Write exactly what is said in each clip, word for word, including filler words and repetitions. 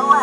I told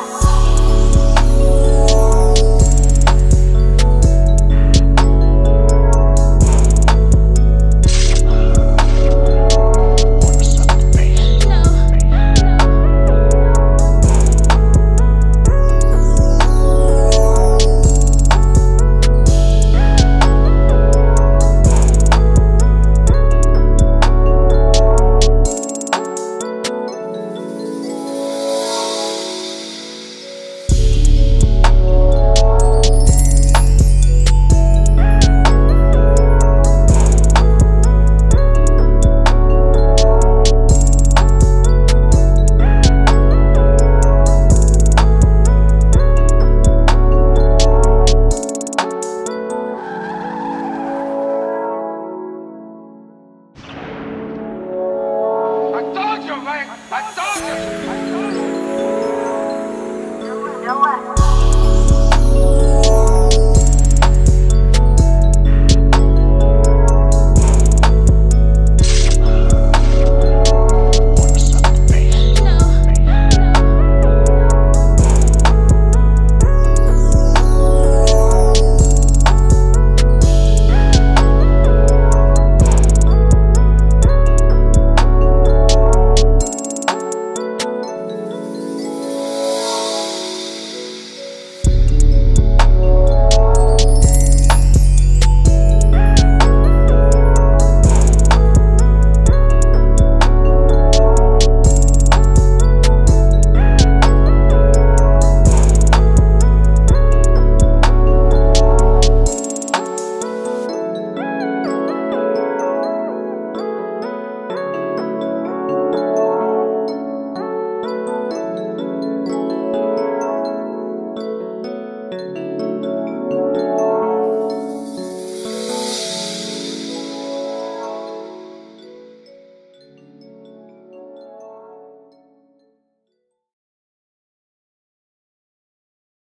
you, man! I told you! I told you! You know what?